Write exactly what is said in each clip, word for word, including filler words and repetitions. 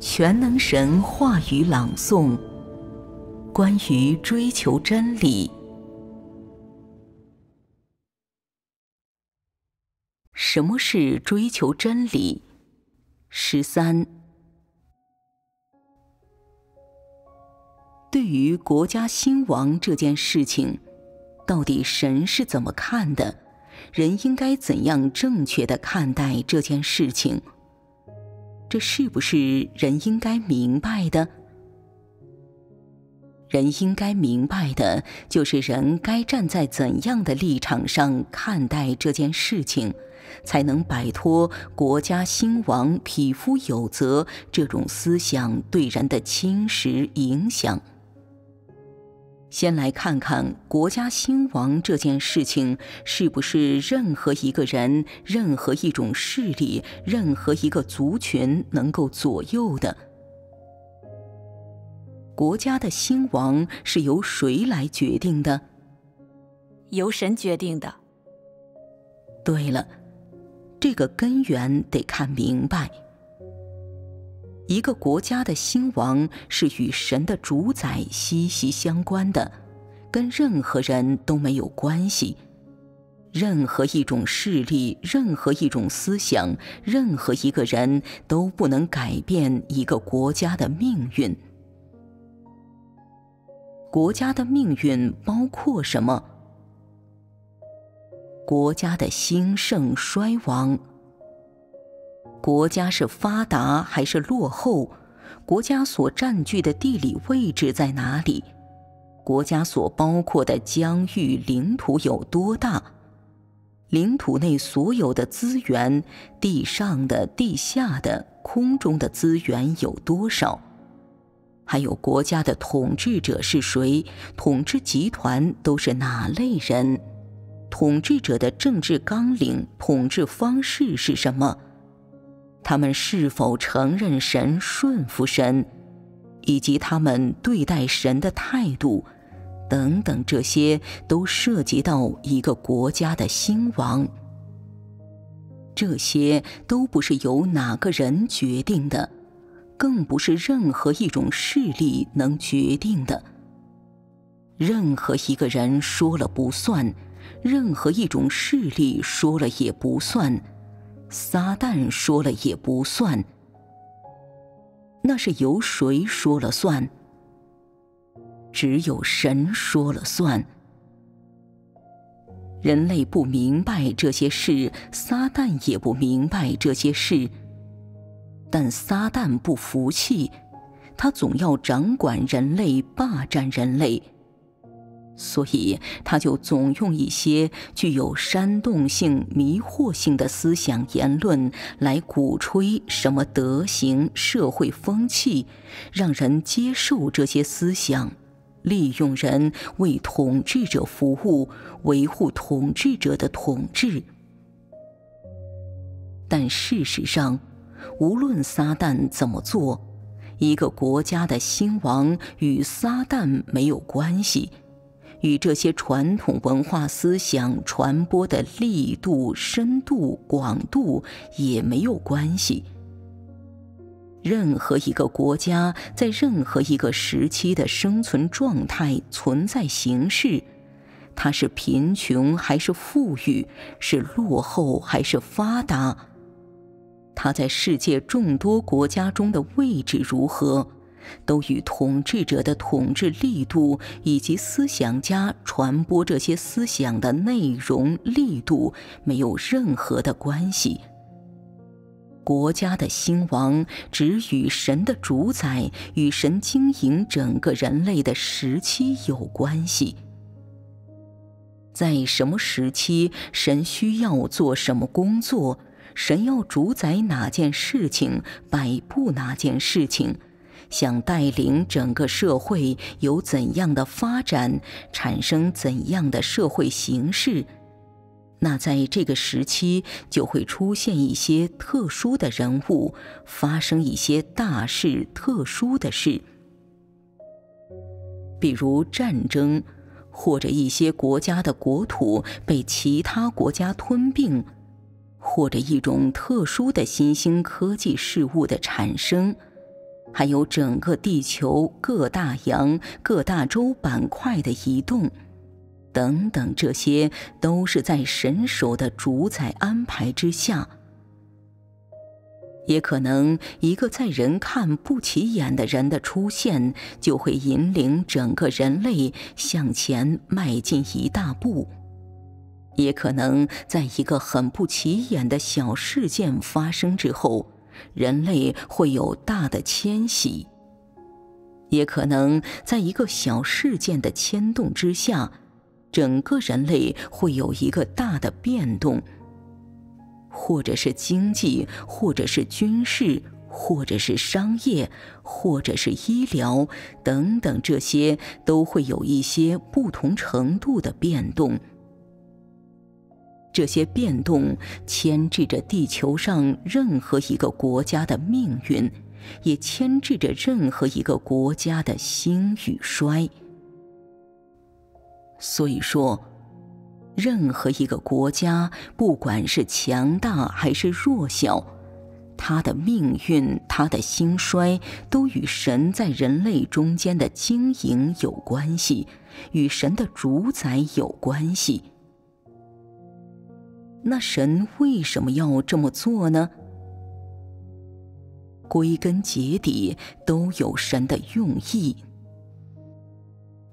全能神话语朗诵，关于追求真理。什么是追求真理？十三。对于国家兴亡这件事情，到底神是怎么看的？人应该怎样正确地看待这件事情？这是不是人应该明白的？人应该明白的就是人该站在怎样的立场上看待这件事情，才能摆脱国家兴亡、匹夫有责这种思想对人的侵蚀影响。先来看看国家兴亡这件事情是不是任何一个人、任何一种势力、任何一个族群能够左右的。国家的兴亡是由谁来决定的？由神决定的。对了，这个根源得看明白。一个国家的兴亡是与神的主宰息息相关的，跟任何人都没有关系。任何一种势力、任何一种思想、任何一个人都不能改变一个国家的命运。国家的命运包括什么？国家的兴盛衰亡。国家是发达还是落后？国家所占据的地理位置在哪里？国家所包括的疆域领土有多大？领土内所有的资源，地上的、地下的、空中的资源有多少？还有国家的统治者是谁？统治集团都是哪类人？统治者的政治纲领、统治方式是什么？他们是否承认神、顺服神，以及他们对待神的态度，等等，这些都涉及到一个国家的兴亡。这些都不是由哪个人决定的，更不是任何一种势力能决定的。任何一个人说了不算，任何一种势力说了也不算。撒旦说了也不算，那是由谁说了算？只有神说了算。人类不明白这些事，撒旦也不明白这些事，但撒旦不服气，他总要掌管人类、霸占人类。所以他就总用一些具有煽动性、迷惑性的思想言论来鼓吹什么德行、社会风气，让人接受这些思想，利用人为统治者服务，维护统治者的统治。但事实上，无论撒旦怎么做，一个国家的兴亡与撒旦没有关系，与这些传统文化思想传播的力度、深度、广度也没有关系。任何一个国家在任何一个时期的生存状态、存在形式，它是贫穷还是富裕，是落后还是发达，它在世界众多国家中的位置如何，都与统治者的统治力度以及思想家传播这些思想的内容力度没有任何的关系。国家的兴亡只与神的主宰、与神经营整个人类的时期有关系。在什么时期，神需要做什么工作，神要主宰哪件事情，摆布哪件事情，想带领整个社会有怎样的发展，产生怎样的社会形式，那在这个时期就会出现一些特殊的人物，发生一些大事、特殊的事，比如战争，或者一些国家的国土被其他国家吞并，或者一种特殊的新兴科技事物的产生，还有整个地球各大洋、各大洲板块的移动，等等，这些都是在神手的主宰安排之下。也可能一个在人看不起眼的人的出现，就会引领整个人类向前迈进一大步。也可能在一个很不起眼的小事件发生之后，人类会有大的迁徙。也可能在一个小事件的牵动之下，整个人类会有一个大的变动。或者是经济，或者是军事，或者是商业，或者是医疗，等等，这些都会有一些不同程度的变动。这些变动牵制着地球上任何一个国家的命运，也牵制着任何一个国家的兴与衰。所以说，任何一个国家，不管是强大还是弱小，它的命运、它的兴衰，都与神在人类中间的经营有关系，与神的主宰有关系。那神为什么要这么做呢？归根结底，都有神的用意。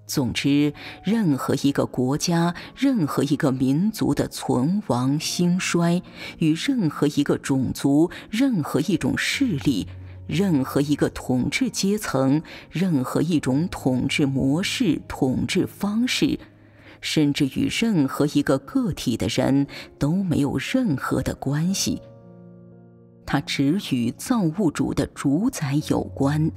总之，任何一个国家、任何一个民族的存亡兴衰，与任何一个种族、任何一种势力、任何一个统治阶层、任何一种统治模式、统治方式，甚至与任何一个个体的人都没有任何的关系。它只与造物主的主宰有关，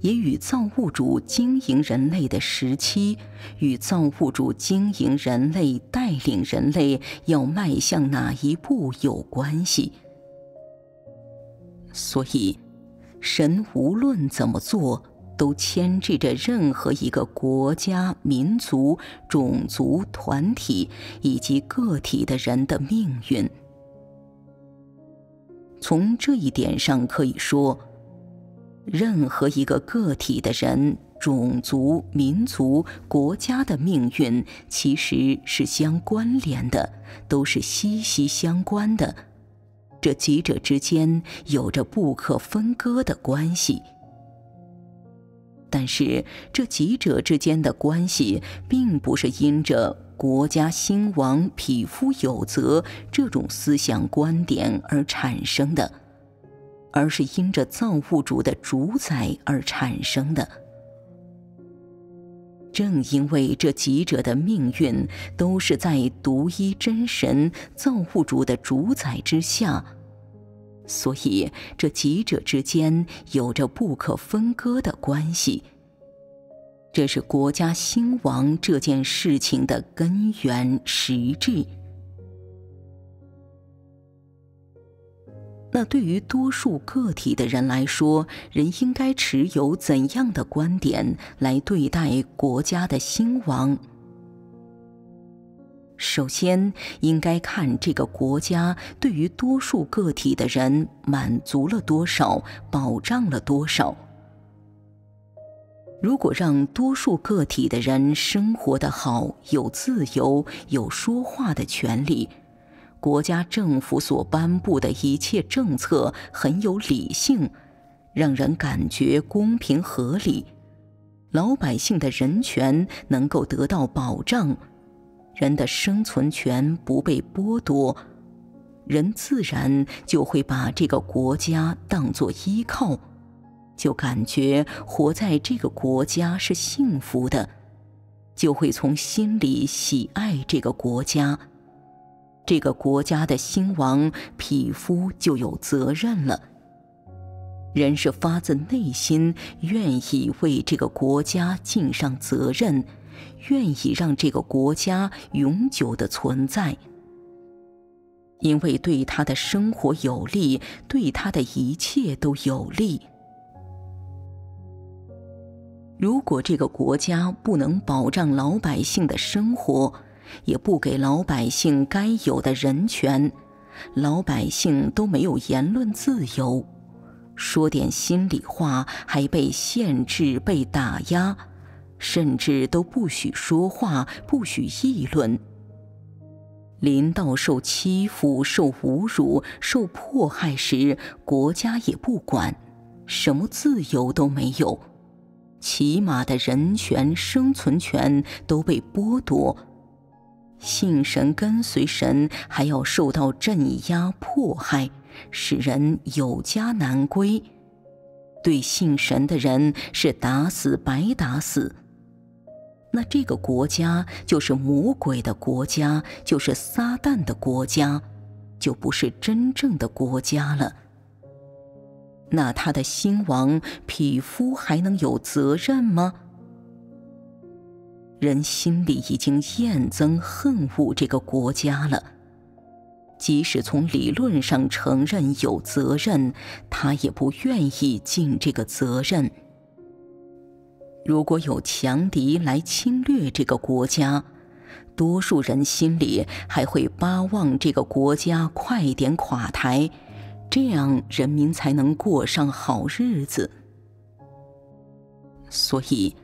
也与造物主经营人类的时期，与造物主经营人类、带领人类要迈向哪一步有关系。所以，神无论怎么做，都牵制着任何一个国家、民族、种族、团体以及个体的人的命运。从这一点上可以说，任何一个个体的人、种族、民族、国家的命运其实是相关联的，都是息息相关的，这几者之间有着不可分割的关系。但是这几者之间的关系并不是因着国家兴亡、匹夫有责这种思想观点而产生的，而是因着造物主的主宰而产生的。正因为这几者的命运都是在独一真神造物主的主宰之下，所以这几者之间有着不可分割的关系。这是国家兴亡这件事情的根源实质。那对于多数个体的人来说，人应该持有怎样的观点来对待国家的兴亡？首先，应该看这个国家对于多数个体的人满足了多少，保障了多少。如果让多数个体的人生活得好，有自由，有说话的权利，国家政府所颁布的一切政策很有理性，让人感觉公平合理，老百姓的人权能够得到保障，人的生存权不被剥夺，人自然就会把这个国家当作依靠，就感觉活在这个国家是幸福的，就会从心里喜爱这个国家。这个国家的兴亡，匹夫就有责任了。人是发自内心愿意为这个国家尽上责任，愿意让这个国家永久的存在，因为对他的生活有利，对他的一切都有利。如果这个国家不能保障老百姓的生活，也不给老百姓该有的人权，老百姓都没有言论自由，说点心里话还被限制、被打压，甚至都不许说话、不许议论。临到受欺负、受侮辱、受迫害时，国家也不管，什么自由都没有，起码的人权、生存权都被剥夺。 信神跟随神，还要受到镇压迫害，使人有家难归。对信神的人是打死白打死。那这个国家就是魔鬼的国家，就是撒旦的国家，就不是真正的国家了。那他的新王匹夫还能有责任吗？ 人心里已经厌憎恨恶这个国家了，即使从理论上承认有责任，他也不愿意尽这个责任。如果有强敌来侵略这个国家，多数人心里还会巴望这个国家快点垮台，这样人民才能过上好日子。所以，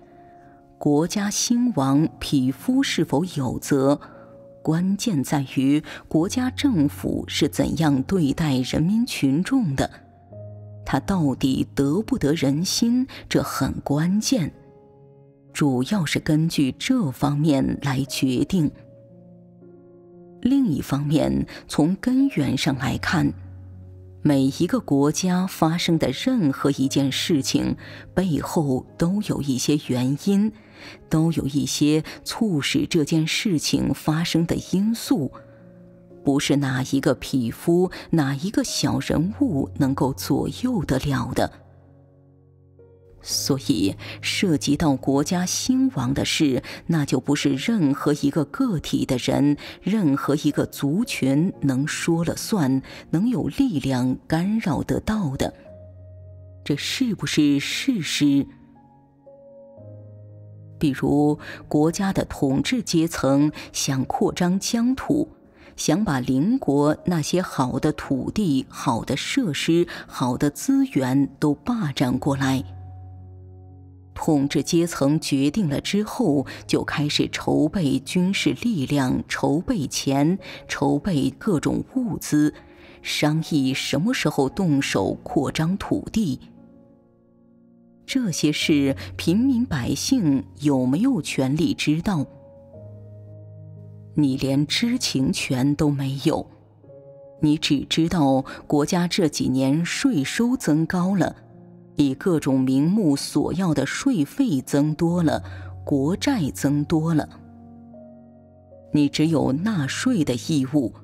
国家兴亡，匹夫是否有责？关键在于国家政府是怎样对待人民群众的，他到底得不得人心，这很关键，主要是根据这方面来决定。另一方面，从根源上来看， 每一个国家发生的任何一件事情，背后都有一些原因，都有一些促使这件事情发生的因素，不是哪一个匹夫、哪一个小人物能够左右得了的。所以，涉及到国家兴亡的事，那就不是任何一个个体的人、任何一个族群能说了算、能有力量干扰得到的。这是不是事实？比如，国家的统治阶层想扩张疆土，想把邻国那些好的土地、好的设施、好的资源都霸占过来。 统治阶层决定了之后，就开始筹备军事力量、筹备钱、筹备各种物资，商议什么时候动手扩张土地。这些事，平民百姓有没有权利知道？你连知情权都没有，你只知道国家这几年税收增高了。 以各种名目索要的税费增多了，国债增多了。你只有纳税的义务。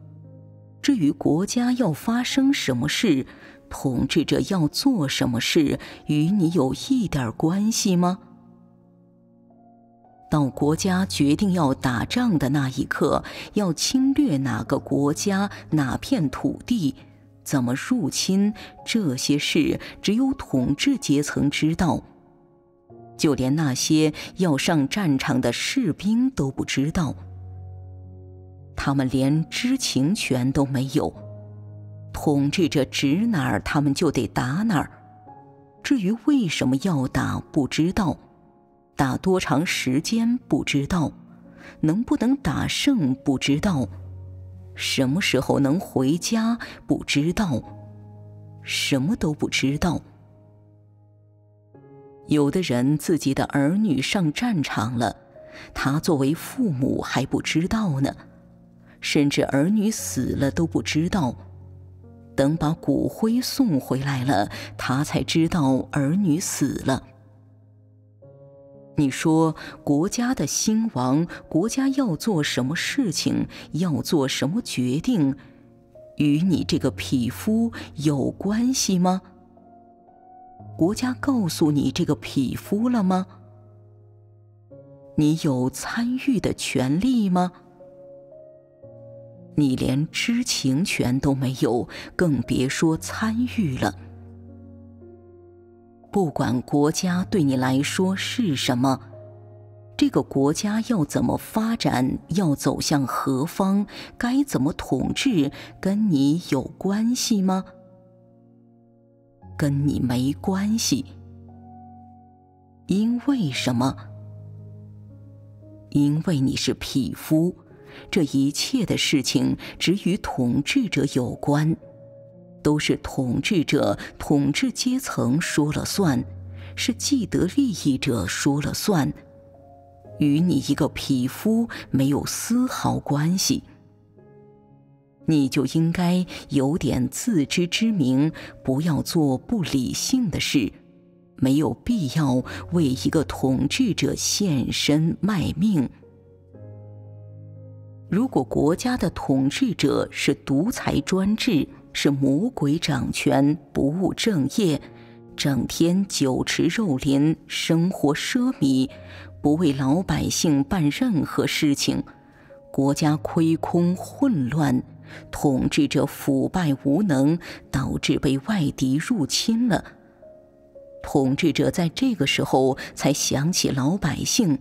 至于国家要发生什么事，统治者要做什么事，与你有一点关系吗？到国家决定要打仗的那一刻，要侵略哪个国家、哪片土地， 怎么入侵？这些事只有统治阶层知道，就连那些要上战场的士兵都不知道，他们连知情权都没有。统治者指哪儿，他们就得打哪儿。至于为什么要打，不知道；打多长时间，不知道；能不能打胜，不知道。 什么时候能回家？不知道，什么都不知道。有的人自己的儿女上战场了，他作为父母还不知道呢，甚至儿女死了都不知道。等把骨灰送回来了，他才知道儿女死了。 你说国家的兴亡，国家要做什么事情，要做什么决定，与你这个匹夫有关系吗？国家告诉你这个匹夫了吗？你有参与的权利吗？你连知情权都没有，更别说参与了。 不管国家对你来说是什么，这个国家要怎么发展，要走向何方，该怎么统治，跟你有关系吗？跟你没关系。因为什么？因为你是匹夫，这一切的事情只与统治者有关，都是统治者、统治阶层说了算，是既得利益者说了算，与你一个匹夫没有丝毫关系。你就应该有点自知之明，不要做不理性的事，没有必要为一个统治者献身卖命。如果国家的统治者是独裁专制，是魔鬼掌权，不务正业，整天酒池肉林，生活奢靡，不为老百姓办任何事情，国家亏空混乱，统治者腐败无能，导致被外敌入侵了。统治者在这个时候才想起老百姓，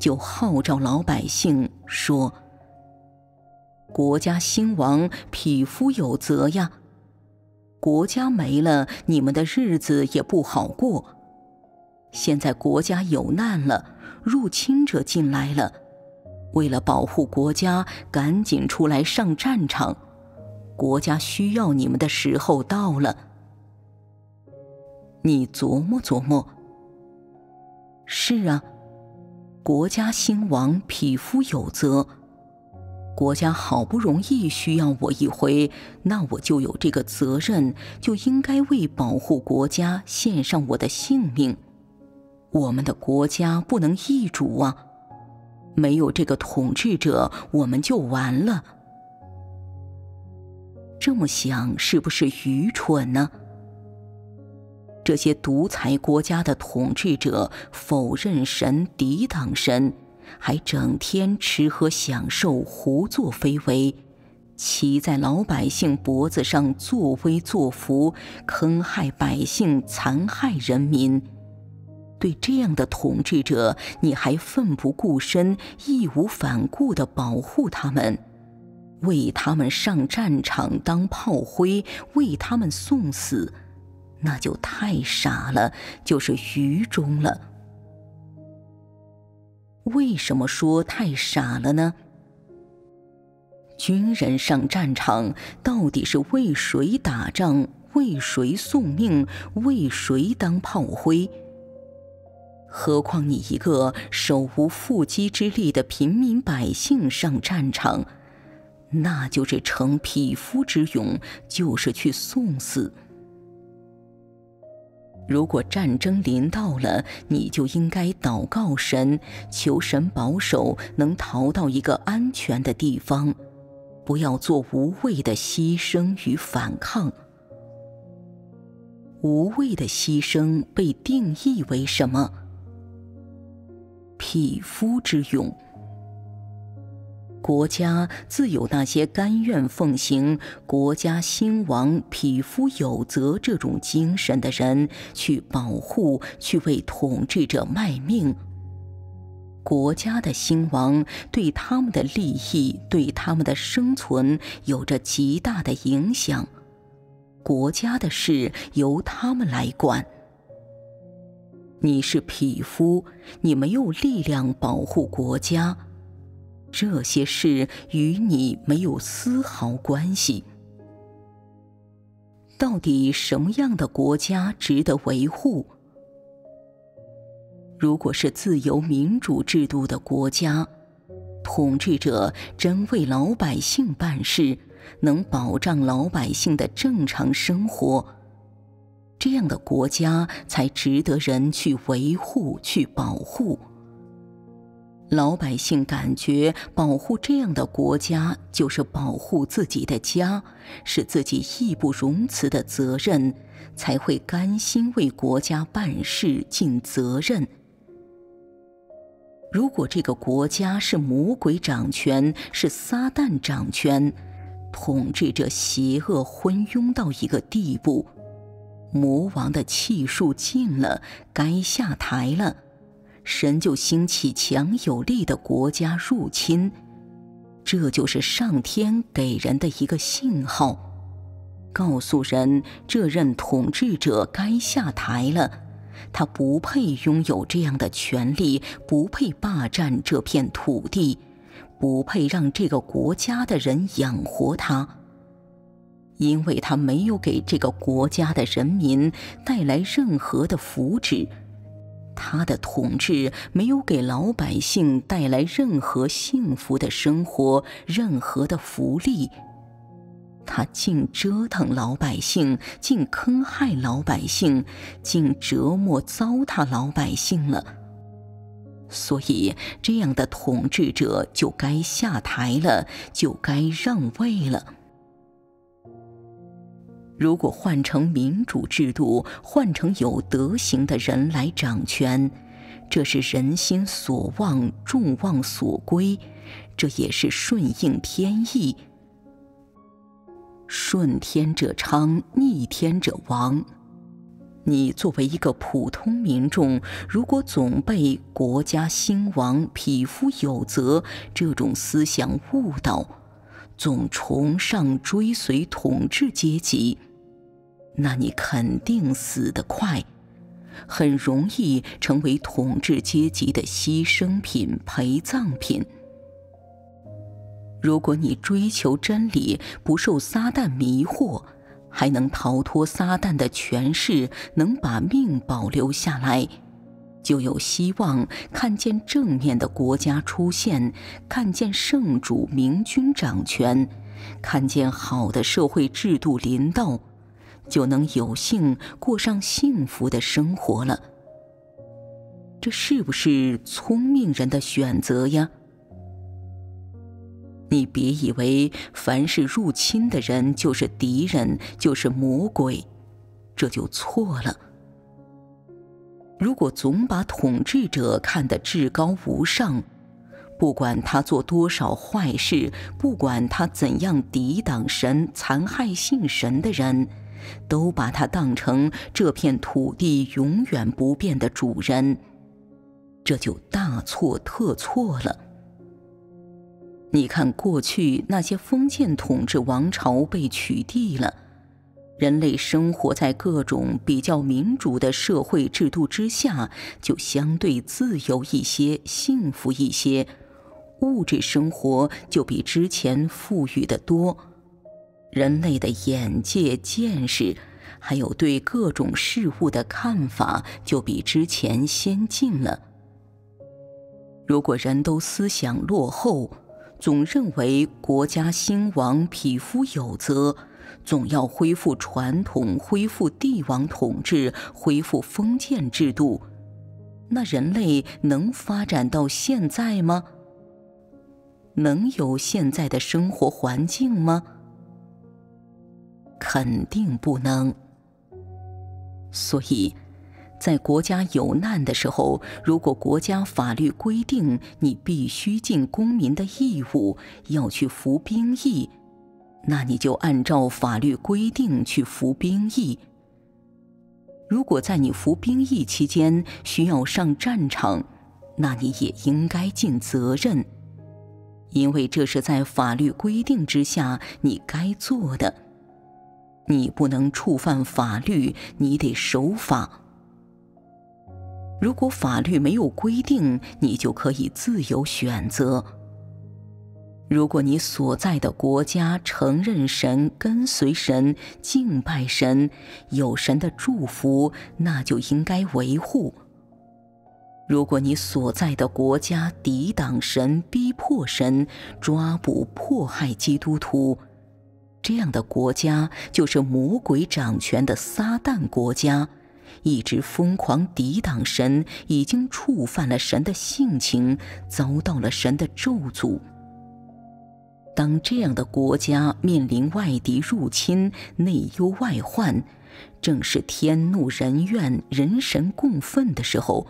就号召老百姓说：“国家兴亡，匹夫有责呀！国家没了，你们的日子也不好过。现在国家有难了，入侵者进来了。”为了保护国家，赶紧出来上战场！国家需要你们的时候到了。你琢磨琢磨。是啊，国家兴亡，匹夫有责。国家好不容易需要我一回，那我就有这个责任，就应该为保护国家献上我的性命。我们的国家不能易主啊！没有这个统治者，我们就完了。这么想是不是愚蠢呢？这些独裁国家的统治者否认神、抵挡神，还整天吃喝享受、胡作非为，骑在老百姓脖子上作威作福，坑害百姓、残害人民。对这样的统治者，你还奋不顾身、义无反顾地保护他们，为他们上战场当炮灰，为他们送死，那就太傻了，就是愚忠了。为什么说太傻了呢？军人上战场到底是为谁打仗、为谁送命、为谁当炮灰？何况你一个手无缚鸡之力的平民百姓上战场，那就是逞匹夫之勇，就是去送死。如果战争临到了，你就应该祷告神，求神保守，能逃到一个安全的地方，不要做无谓的牺牲与反抗。无谓的牺牲被定义为什么？匹夫之勇。国家自有那些甘愿奉行国家兴亡匹夫有责这种精神的人去保护，去为统治者卖命。国家的兴亡对他们的利益，对他们的生存有着极大的影响，国家的事由他们来管。你是匹夫，你没有力量保护国家，这些事与你没有丝毫关系。到底什么样的国家值得维护？如果是自由民主制度的国家，统治者真为老百姓办事，能保障老百姓的正常生活，这样的国家才值得人去维护、去保护。老百姓感觉保护这样的国家就是保护自己的家，是自己义不容辞的责任，才会甘心为国家办事、尽责任。如果这个国家是魔鬼掌权，是撒旦掌权，统治者邪恶昏庸到一个地步，魔王的气数尽了，该下台了，神就兴起强有力的国家入侵，这就是上天给人的一个信号，告诉人这任统治者该下台了，他不配拥有这样的权利，不配霸占这片土地，不配让这个国家的人养活他，因为他没有给这个国家的人民带来任何的福祉。 他的统治没有给老百姓带来任何幸福的生活，任何的福利。他竟折腾老百姓，竟坑害老百姓，竟折磨糟蹋老百姓了。所以，这样的统治者就该下台了，就该让位了。 如果换成民主制度，换成有德行的人来掌权，这是人心所望，众望所归，这也是顺应天意。顺天者昌，逆天者亡。你作为一个普通民众，如果总被国家兴亡、匹夫有责这种思想误导，总崇尚追随统治阶级， 那你肯定死得快，很容易成为统治阶级的牺牲品、陪葬品。如果你追求真理，不受撒旦迷惑，还能逃脱撒旦的权势，能把命保留下来，就有希望看见正面的国家出现，看见圣主明君掌权，看见好的社会制度临到。 就能有幸过上幸福的生活了。这是不是聪明人的选择呀？你别以为凡是入侵的人就是敌人，就是魔鬼，这就错了。如果总把统治者看得至高无上，不管他做多少坏事，不管他怎样抵挡神、残害信神的人， 都把他当成这片土地永远不变的主人，这就大错特错了。你看，过去那些封建统治王朝被取缔了，人类生活在各种比较民主的社会制度之下，就相对自由一些、幸福一些，物质生活就比之前富裕得多。 人类的眼界、见识，还有对各种事物的看法，就比之前先进了。如果人都思想落后，总认为国家兴亡、匹夫有责，总要恢复传统、恢复帝王统治、恢复封建制度，那人类能发展到现在吗？能有现在的生活环境吗？ 肯定不能。所以，在国家有难的时候，如果国家法律规定你必须尽公民的义务，要去服兵役，那你就按照法律规定去服兵役。如果在你服兵役期间需要上战场，那你也应该尽责任，因为这是在法律规定之下你该做的。 你不能触犯法律，你得守法。如果法律没有规定，你就可以自由选择。如果你所在的国家承认神、跟随神、敬拜神，有神的祝福，那就应该维护。如果你所在的国家抵挡神、逼迫神、抓捕、迫害基督徒， 这样的国家就是魔鬼掌权的撒旦国家，一直疯狂抵挡神，已经触犯了神的性情，遭到了神的咒诅。当这样的国家面临外敌入侵、内忧外患，正是天怒人怨、人神共愤的时候，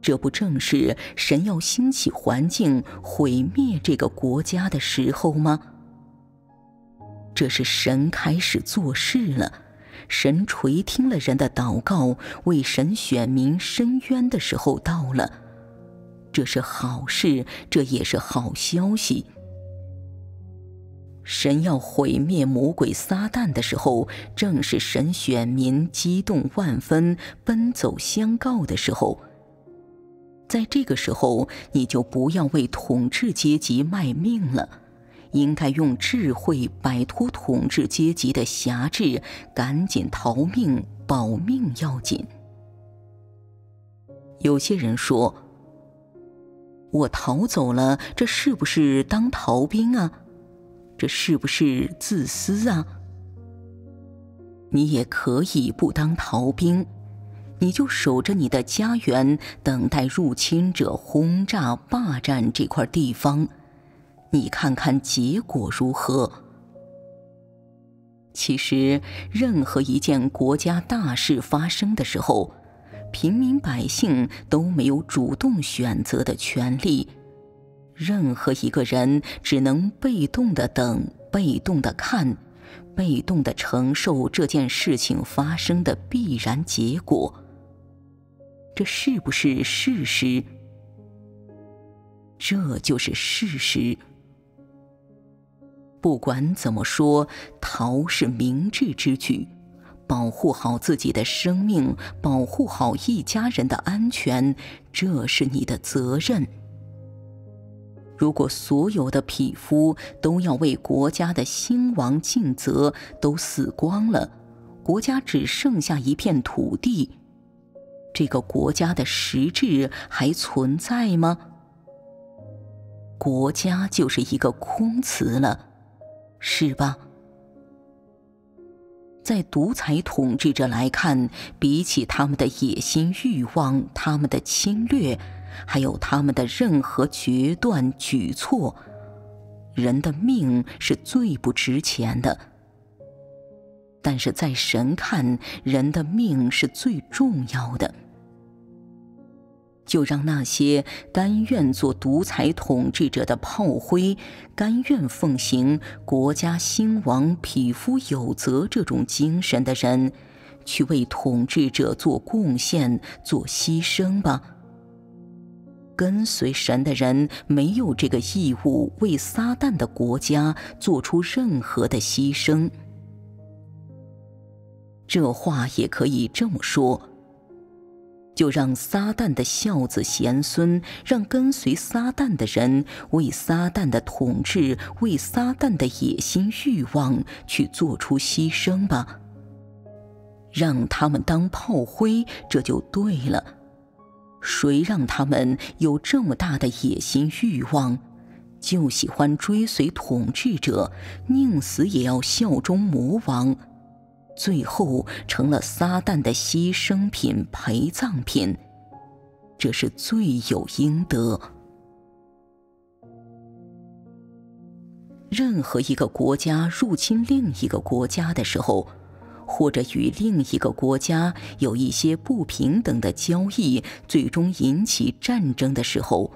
这不正是神要兴起环境、毁灭这个国家的时候吗？ 这是神开始做事了，神垂听了人的祷告，为神选民伸冤的时候到了。这是好事，这也是好消息。神要毁灭魔鬼撒旦的时候，正是神选民激动万分、奔走相告的时候。在这个时候，你就不要为统治阶级卖命了，应该用智慧摆脱统治阶级的辖制，赶紧逃命，保命要紧。有些人说：“我逃走了，这是不是当逃兵啊？这是不是自私啊？”你也可以不当逃兵，你就守着你的家园，等待入侵者轰炸霸占这块地方，你看看结果如何。其实，任何一件国家大事发生的时候，平民百姓都没有主动选择的权利。任何一个人只能被动的等，被动的看，被动的承受这件事情发生的必然结果。这是不是事实？这就是事实。不管怎么说，逃是明智之举，保护好自己的生命，保护好一家人的安全，这是你的责任。如果所有的匹夫都要为国家的兴亡尽责，都死光了，国家只剩下一片土地，这个国家的实质还存在吗？国家就是一个空词了，是吧？在独裁统治者来看，比起他们的野心欲望，他们的侵略，还有他们的任何决断举措，人的命是最不值钱的。但是在神看，人的命是最重要的。就让那些甘愿做独裁统治者的炮灰，甘愿奉行国家兴亡匹夫有责这种精神的人，去为统治者做贡献，做牺牲吧。跟随神的人没有这个义务为撒旦的国家做出任何的牺牲。这话也可以这么说，就让撒旦的孝子贤孙，让跟随撒旦的人为撒旦的统治，为撒旦的野心欲望去做出牺牲吧，让他们当炮灰，这就对了。谁让他们有这么大的野心欲望，就喜欢追随统治者，宁死也要效忠魔王，最后成了撒旦的牺牲品、陪葬品，这是罪有应得。任何一个国家入侵另一个国家的时候，或者与另一个国家有一些不平等的交易，最终引起战争的时候，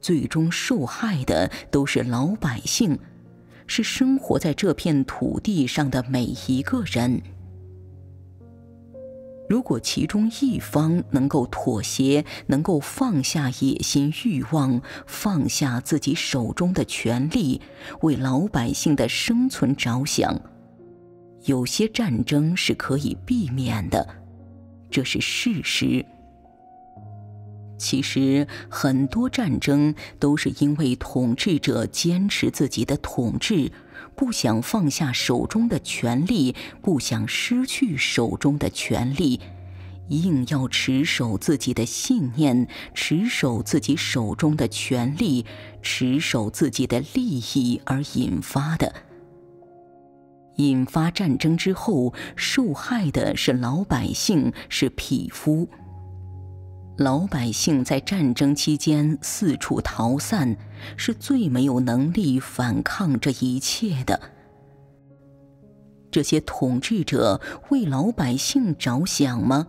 最终受害的都是老百姓，是生活在这片土地上的每一个人。如果其中一方能够妥协，能够放下野心欲望，放下自己手中的权利，为老百姓的生存着想，有些战争是可以避免的，这是事实。其实，很多战争都是因为统治者坚持自己的统治，不想放下手中的权利，不想失去手中的权利，硬要持守自己的信念，持守自己手中的权利，持守自己的利益而引发的。引发战争之后，受害的是老百姓，是匹夫。老百姓在战争期间四处逃散，是最没有能力反抗这一切的。这些统治者为老百姓着想吗？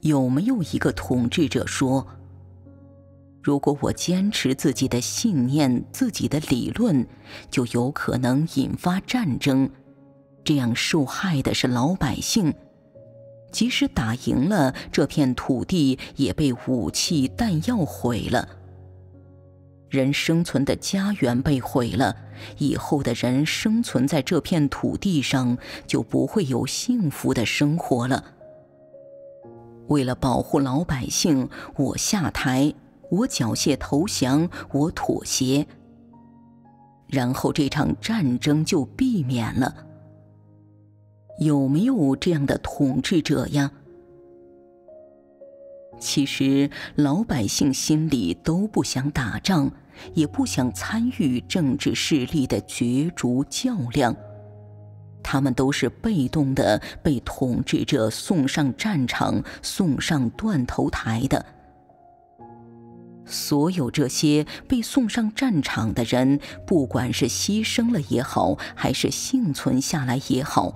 有没有一个统治者说：“如果我坚持自己的信念、自己的理论，就有可能引发战争，这样受害的是老百姓。即使打赢了，这片土地也被武器弹药毁了。人生存的家园被毁了，以后的人生存在这片土地上就不会有幸福的生活了。为了保护老百姓，我下台，我缴械投降，我妥协，然后这场战争就避免了。有没有这样的统治者呀？其实老百姓心里都不想打仗，也不想参与政治势力的角逐较量，他们都是被动的被统治者送上战场，送上断头台的。所有这些被送上战场的人，不管是牺牲了也好，还是幸存下来也好，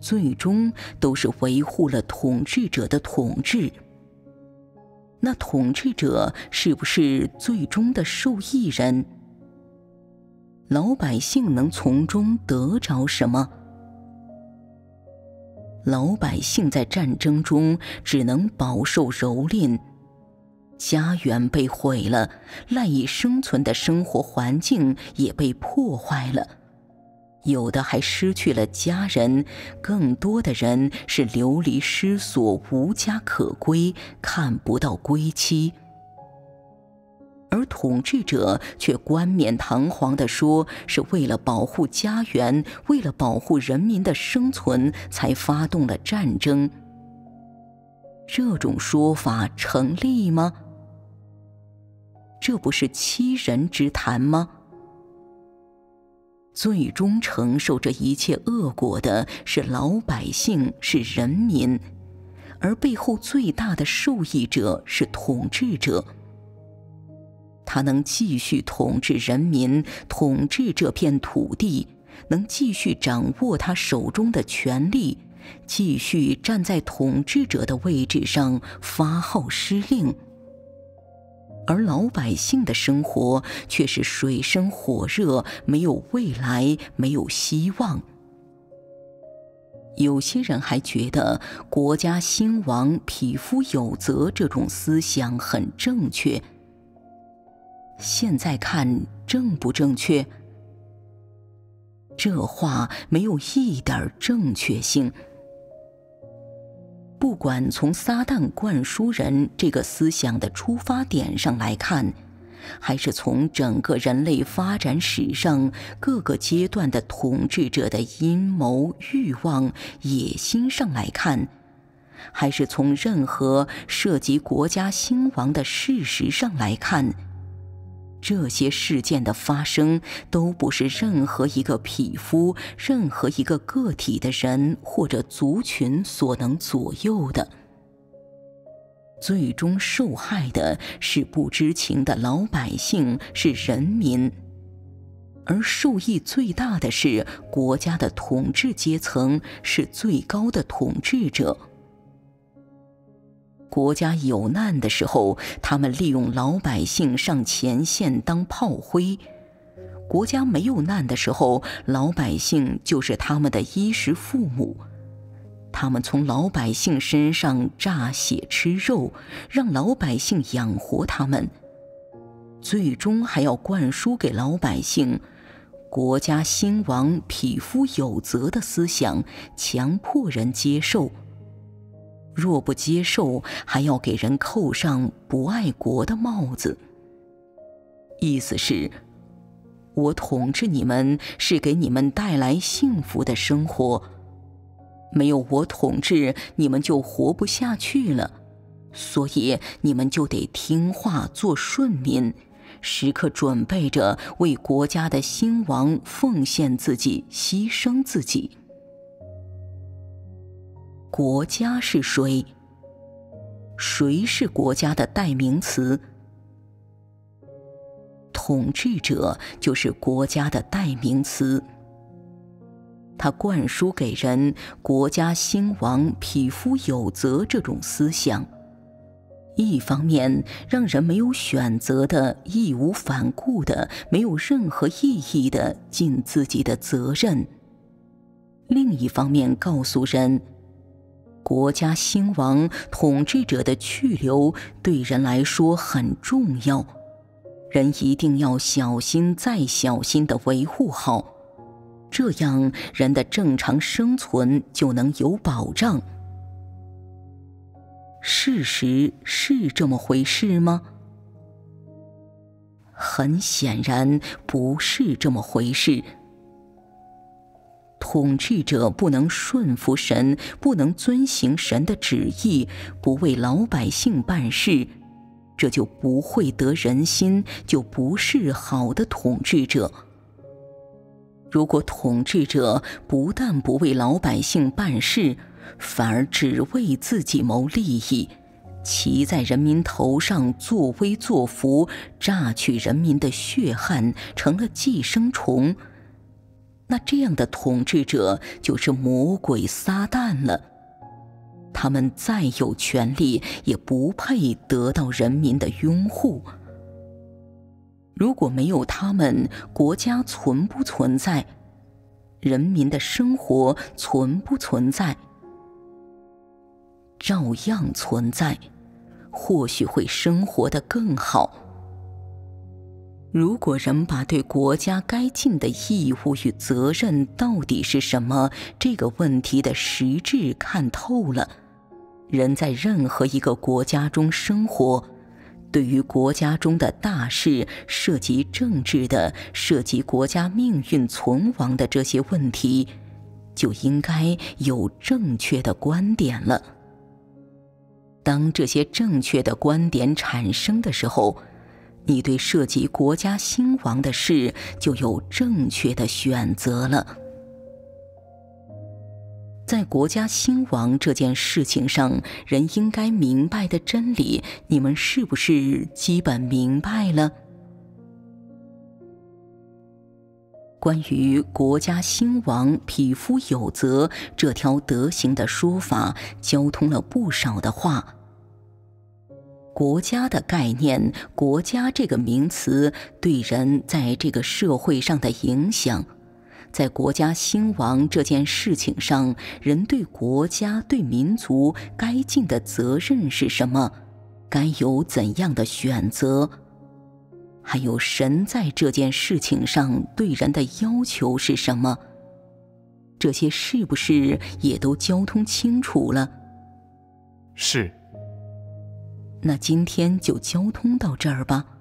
最终都是维护了统治者的统治。那统治者是不是最终的受益人？老百姓能从中得着什么？老百姓在战争中只能饱受蹂躏，家园被毁了，赖以生存的生活环境也被破坏了，有的还失去了家人，更多的人是流离失所，无家可归，看不到归期。而统治者却冠冕堂皇地说，是为了保护家园，为了保护人民的生存，才发动了战争。这种说法成立吗？这不是欺人之谈吗？最终承受这一切恶果的是老百姓，是人民，而背后最大的受益者是统治者。他能继续统治人民，统治这片土地，能继续掌握他手中的权力，继续站在统治者的位置上发号施令。而老百姓的生活却是水深火热，没有未来，没有希望。有些人还觉得国家兴亡，匹夫有责这种思想很正确。现在看正不正确？这话没有一点正确性。不管从撒旦灌输人这个思想的出发点上来看，还是从整个人类发展史上各个阶段的统治者的阴谋、欲望、野心上来看，还是从任何涉及国家兴亡的事实上来看，这些事件的发生都不是任何一个匹夫、任何一个个体的人或者族群所能左右的。最终受害的是不知情的老百姓，是人民，而受益最大的是国家的统治阶层，是最高的统治者。国家有难的时候，他们利用老百姓上前线当炮灰；国家没有难的时候，老百姓就是他们的衣食父母。他们从老百姓身上榨血吃肉，让老百姓养活他们，最终还要灌输给老百姓国家兴亡，匹夫有责的思想，强迫人接受。若不接受，还要给人扣上不爱国的帽子。意思是，我统治你们是给你们带来幸福的生活，没有我统治，你们就活不下去了，所以你们就得听话做顺民，时刻准备着为国家的兴亡奉献自己，牺牲自己。国家是谁？谁是国家的代名词？统治者就是国家的代名词。他灌输给人国家兴亡，匹夫有责这种思想，一方面让人没有选择的、义无反顾的、没有任何意义的尽自己的责任，另一方面告诉人国家兴亡，统治者的去留对人来说很重要，人一定要小心再小心地维护好，这样人的正常生存就能有保障。事实是这么回事吗？很显然不是这么回事。统治者不能顺服神，不能遵行神的旨意，不为老百姓办事，这就不会得人心，就不是好的统治者。如果统治者不但不为老百姓办事，反而只为自己谋利益，骑在人民头上作威作福，榨取人民的血汗，成了寄生虫，那这样的统治者就是魔鬼撒旦了。他们再有权力，也不配得到人民的拥护。如果没有他们，国家存不存在？人民的生活存不存在？照样存在，或许会生活得更好。如果人把对国家该尽的义务与责任到底是什么这个问题的实质看透了，人在任何一个国家中生活，对于国家中的大事，涉及政治的，涉及国家命运存亡的这些问题，就应该有正确的观点了。当这些正确的观点产生的时候，你对涉及国家兴亡的事就有正确的选择了。在国家兴亡这件事情上，人应该明白的真理，你们是不是基本明白了？关于国家兴亡，匹夫有责这条德行的说法，交通了不少的话。国家的概念，国家这个名词对人在这个社会上的影响，在国家兴亡这件事情上，人对国家、对民族该尽的责任是什么？该有怎样的选择？还有神在这件事情上对人的要求是什么？这些是不是也都交通清楚了？是。那今天就交通到这儿吧。